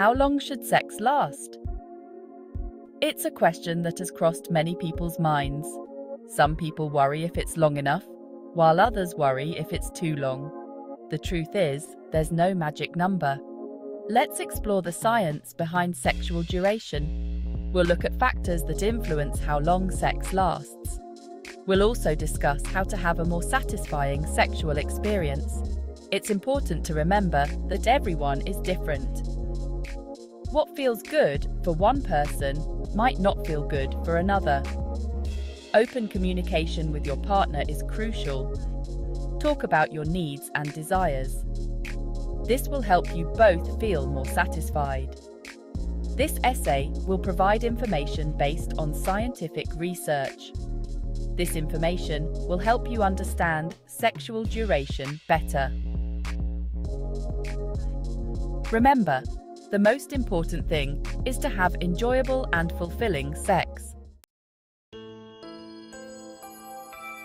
How long should sex last? It's a question that has crossed many people's minds. Some people worry if it's long enough, while others worry if it's too long. The truth is, there's no magic number. Let's explore the science behind sexual duration. We'll look at factors that influence how long sex lasts. We'll also discuss how to have a more satisfying sexual experience. It's important to remember that everyone is different. What feels good for one person might not feel good for another. Open communication with your partner is crucial. Talk about your needs and desires. This will help you both feel more satisfied. This essay will provide information based on scientific research. This information will help you understand sexual duration better. Remember, the most important thing is to have enjoyable and fulfilling sex.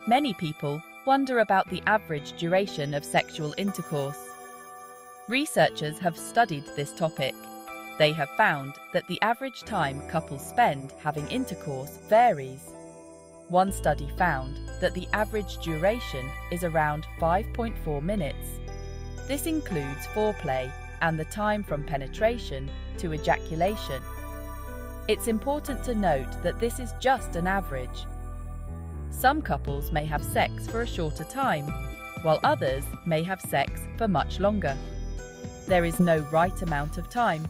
Many people wonder about the average duration of sexual intercourse. Researchers have studied this topic. They have found that the average time couples spend having intercourse varies. One study found that the average duration is around 5.4 minutes. This includes foreplay and the time from penetration to ejaculation. It's important to note that this is just an average. Some couples may have sex for a shorter time, while others may have sex for much longer. There is no right amount of time.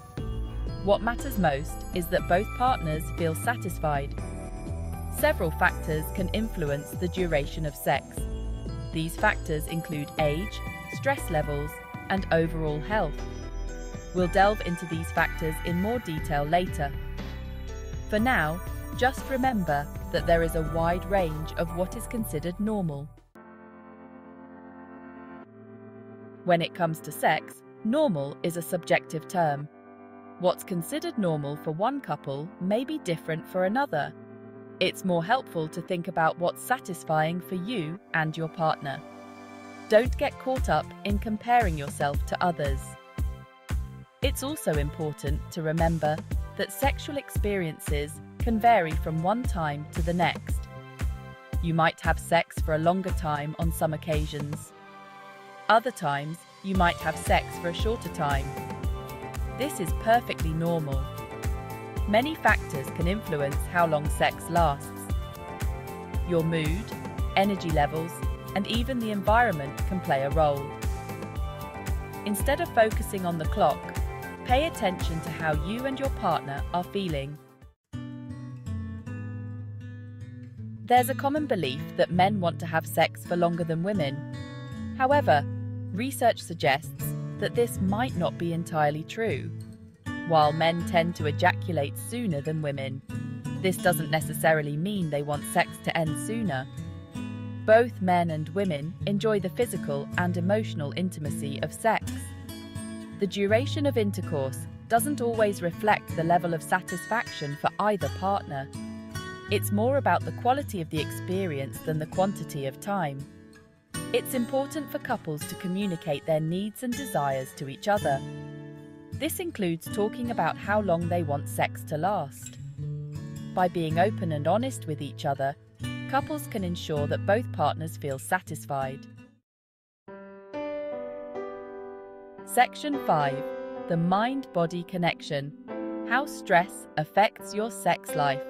What matters most is that both partners feel satisfied. Several factors can influence the duration of sex. These factors include age, stress levels, and overall health. We'll delve into these factors in more detail later. For now, just remember that there is a wide range of what is considered normal. When it comes to sex, normal is a subjective term. What's considered normal for one couple may be different for another. It's more helpful to think about what's satisfying for you and your partner. Don't get caught up in comparing yourself to others. It's also important to remember that sexual experiences can vary from one time to the next. You might have sex for a longer time on some occasions. Other times, you might have sex for a shorter time. This is perfectly normal. Many factors can influence how long sex lasts. Your mood, energy levels, and even the environment can play a role. Instead of focusing on the clock, pay attention to how you and your partner are feeling. There's a common belief that men want to have sex for longer than women. However, research suggests that this might not be entirely true. While men tend to ejaculate sooner than women, this doesn't necessarily mean they want sex to end sooner. Both men and women enjoy the physical and emotional intimacy of sex. The duration of intercourse doesn't always reflect the level of satisfaction for either partner. It's more about the quality of the experience than the quantity of time. It's important for couples to communicate their needs and desires to each other. This includes talking about how long they want sex to last. By being open and honest with each other, couples can ensure that both partners feel satisfied. Section 5: The Mind-Body Connection. How stress affects your sex life.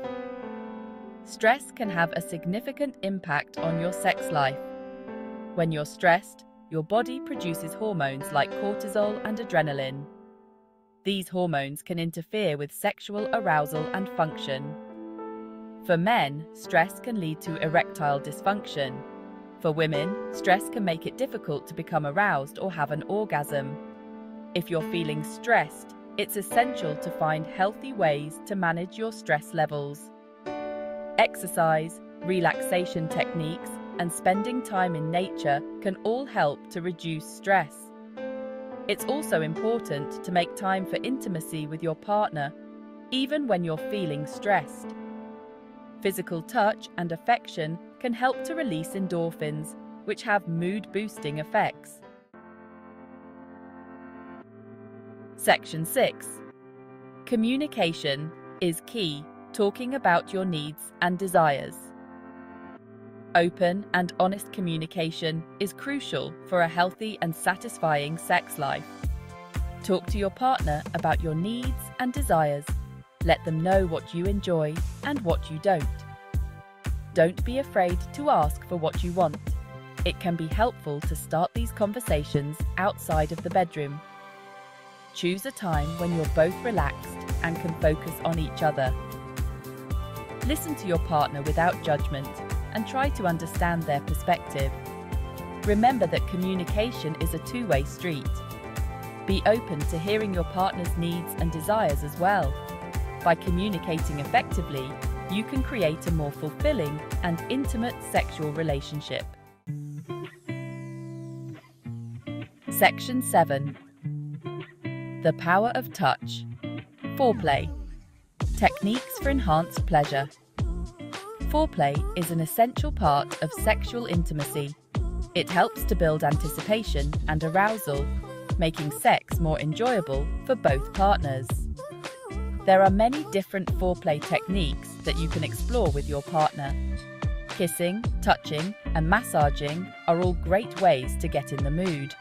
Stress can have a significant impact on your sex life. When you're stressed, your body produces hormones like cortisol and adrenaline. These hormones can interfere with sexual arousal and function. For men, stress can lead to erectile dysfunction. For women, stress can make it difficult to become aroused or have an orgasm. If you're feeling stressed, it's essential to find healthy ways to manage your stress levels. Exercise, relaxation techniques, and spending time in nature can all help to reduce stress. It's also important to make time for intimacy with your partner, even when you're feeling stressed. Physical touch and affection can help to release endorphins, which have mood-boosting effects. Section 6: Communication is key, talking about your needs and desires. Open and honest communication is crucial for a healthy and satisfying sex life. Talk to your partner about your needs and desires. Let them know what you enjoy and what you don't. Don't be afraid to ask for what you want. It can be helpful to start these conversations outside of the bedroom. Choose a time when you're both relaxed and can focus on each other. Listen to your partner without judgment and try to understand their perspective. Remember that communication is a two-way street. Be open to hearing your partner's needs and desires as well. By communicating effectively, you can create a more fulfilling and intimate sexual relationship. Section 7. The power of touch. Foreplay. Techniques for enhanced pleasure. Foreplay is an essential part of sexual intimacy. It helps to build anticipation and arousal, making sex more enjoyable for both partners. There are many different foreplay techniques that you can explore with your partner. Kissing, touching, and massaging are all great ways to get in the mood.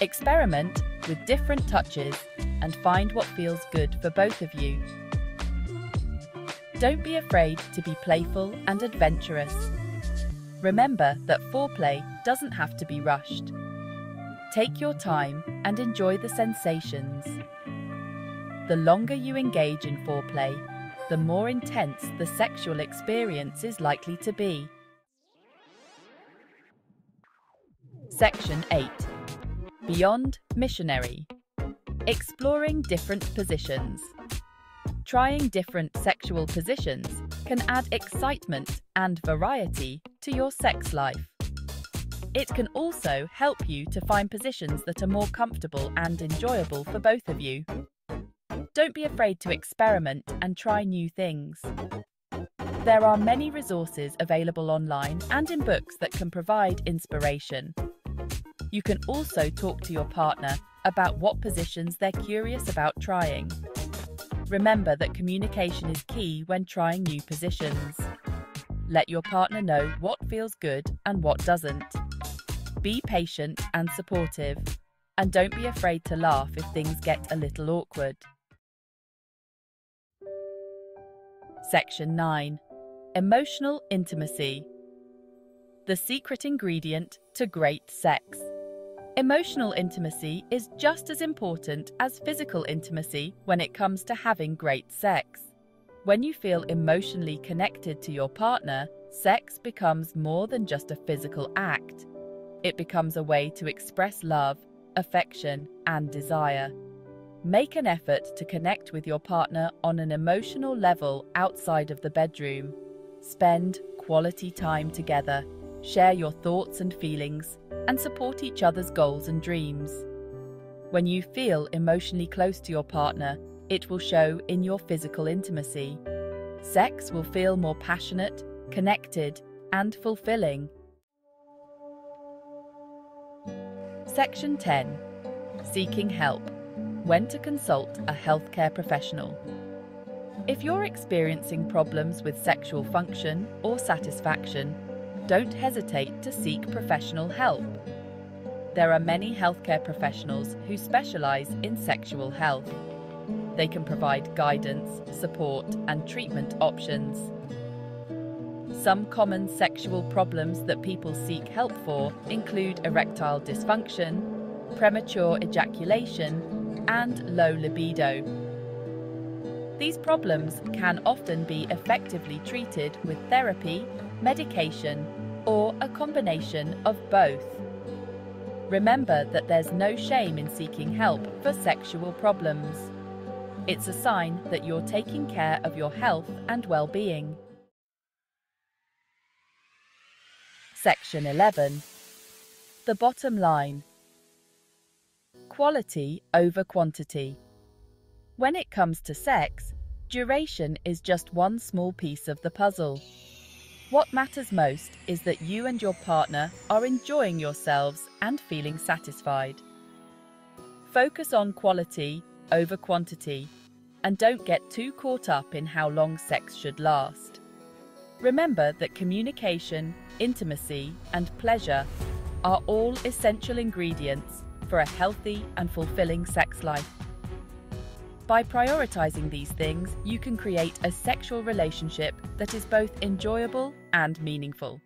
Experiment with different touches and find what feels good for both of you. Don't be afraid to be playful and adventurous. Remember that foreplay doesn't have to be rushed. Take your time and enjoy the sensations. The longer you engage in foreplay, the more intense the sexual experience is likely to be. Section 8. Beyond missionary. Exploring different positions. Trying different sexual positions can add excitement and variety to your sex life. It can also help you to find positions that are more comfortable and enjoyable for both of you. Don't be afraid to experiment and try new things. There are many resources available online and in books that can provide inspiration. You can also talk to your partner about what positions they're curious about trying. Remember that communication is key when trying new positions. Let your partner know what feels good and what doesn't. Be patient and supportive, and don't be afraid to laugh if things get a little awkward. Section 9. Emotional intimacy. The secret ingredient to great sex. Emotional intimacy is just as important as physical intimacy when it comes to having great sex. When you feel emotionally connected to your partner, sex becomes more than just a physical act. It becomes a way to express love, affection, and desire. Make an effort to connect with your partner on an emotional level outside of the bedroom. Spend quality time together, share your thoughts and feelings, and support each other's goals and dreams. When you feel emotionally close to your partner, it will show in your physical intimacy. Sex will feel more passionate, connected, and fulfilling. Section 10. Seeking help. When to consult a healthcare professional. If you're experiencing problems with sexual function or satisfaction, don't hesitate to seek professional help. There are many healthcare professionals who specialize in sexual health. They can provide guidance, support, and treatment options. Some common sexual problems that people seek help for include erectile dysfunction, premature ejaculation, and low libido. These problems can often be effectively treated with therapy, medication, or a combination of both. Remember that there's no shame in seeking help for sexual problems. It's a sign that you're taking care of your health and well-being. Section 11. The bottom line. Quality over quantity. When it comes to sex, duration is just one small piece of the puzzle. What matters most is that you and your partner are enjoying yourselves and feeling satisfied. Focus on quality over quantity. and don't get too caught up in how long sex should last. Remember that communication, intimacy, and pleasure are all essential ingredients for a healthy and fulfilling sex life. By prioritizing these things, you can create a sexual relationship that is both enjoyable and meaningful.